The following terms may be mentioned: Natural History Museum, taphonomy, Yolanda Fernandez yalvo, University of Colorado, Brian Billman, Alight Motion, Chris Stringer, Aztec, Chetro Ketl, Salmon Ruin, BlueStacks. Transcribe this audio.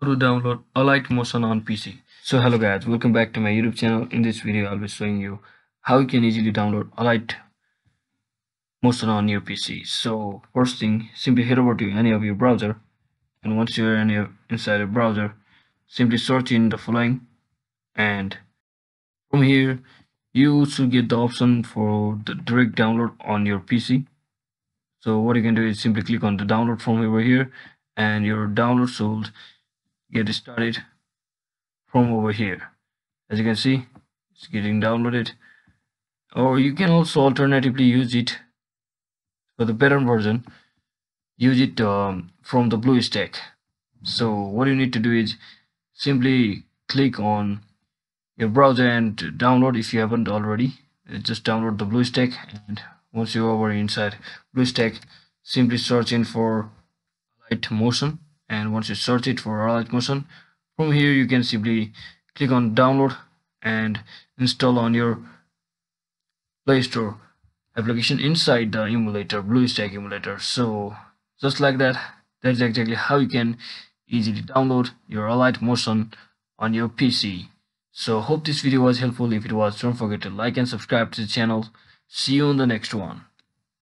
To download Alight Motion on PC. So hello guys, welcome back to my YouTube channel. In this video I'll be showing you how you can easily download Alight Motion on your PC. So first thing, simply head over to any of your browser, and once you're inside a browser, simply search in the following, and from here you should get the option for the direct download on your PC. So what you can do is simply click on the download from over here, and your download should get started from over here. As you can see, it's getting downloaded, or you can also alternatively use it for the better version, use it from the BlueStacks. So what you need to do is simply click on your browser and download. If you haven't already, just download the BlueStacks, and once you're over inside BlueStacks, simply search in for Alight Motion. And once you search it for Alight Motion, from here you can simply click on download and install on your Play Store application inside the emulator, BlueStacks emulator. So just like that, that's exactly how you can easily download your Alight Motion on your PC. So hope this video was helpful. If it was, don't forget to like and subscribe to the channel. See you on the next one.